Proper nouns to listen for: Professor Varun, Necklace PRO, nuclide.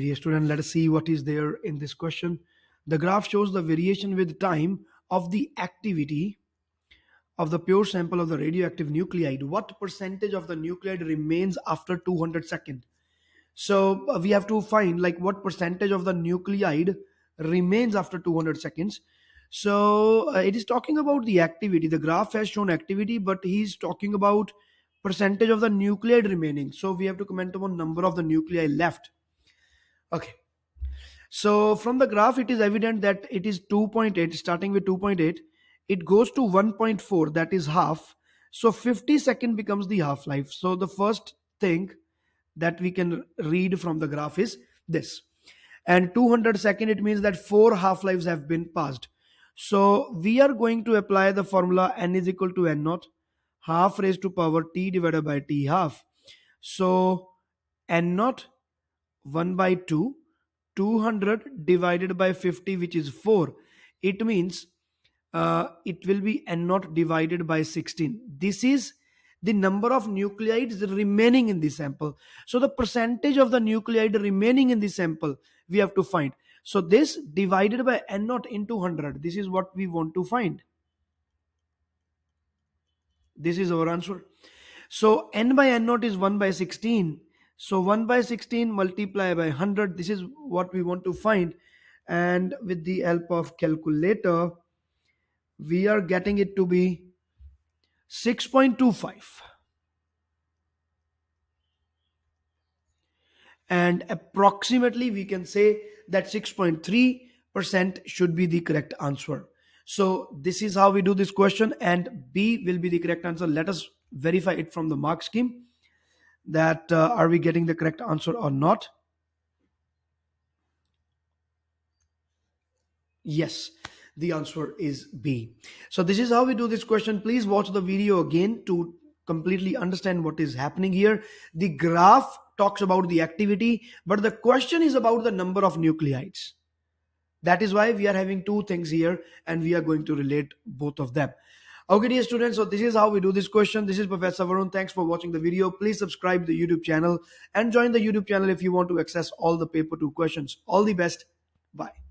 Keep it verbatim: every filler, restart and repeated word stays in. Dear student, let us see what is there in this question. The graph shows the variation with time of the activity of the pure sample of the radioactive nuclide. What percentage of the nuclide remains after two hundred seconds? So uh, we have to find like what percentage of the nuclide remains after two hundred seconds. So uh, it is talking about the activity. The graph has shown activity, but he's talking about percentage of the nuclide remaining. So we have to comment upon number of the nuclei left. Okay. So from the graph, it is evident that it is two point eight, starting with two point eight. It goes to one point four, that is half. So fifty seconds becomes the half-life. So the first thing that we can read from the graph is this. And two hundred seconds, it means that four half-lives have been passed. So we are going to apply the formula n is equal to n naught, half raised to power t divided by t half. So n naught, one by two, two hundred divided by fifty, which is four. It means uh, it will be n naught divided by sixteen. This is the number of nucleides remaining in the sample. So the percentage of the nucleide remaining in the sample we have to find. So this divided by n naught into one hundred. This is what we want to find. This is our answer. So n by n naught is one by sixteen. So one by sixteen multiplied by one hundred. This is what we want to find. And with the help of calculator, we are getting it to be six point two five. And approximately we can say that six point three percent should be the correct answer. So this is how we do this question, and B will be the correct answer. Let us verify it from the mark scheme that uh, are we getting the correct answer or not. Yes, the answer is B. So this is how we do this question. Please watch the video again to completely understand what is happening here. The graph talks about the activity, but the question is about the number of nucleides. That is why we are having two things here, and we are going to relate both of them. Okay, dear students, so this is how we do this question. This is Professor Varun. Thanks for watching the video. Please subscribe to the YouTube channel and join the YouTube channel if you want to access all the paper two questions. All the best. Bye.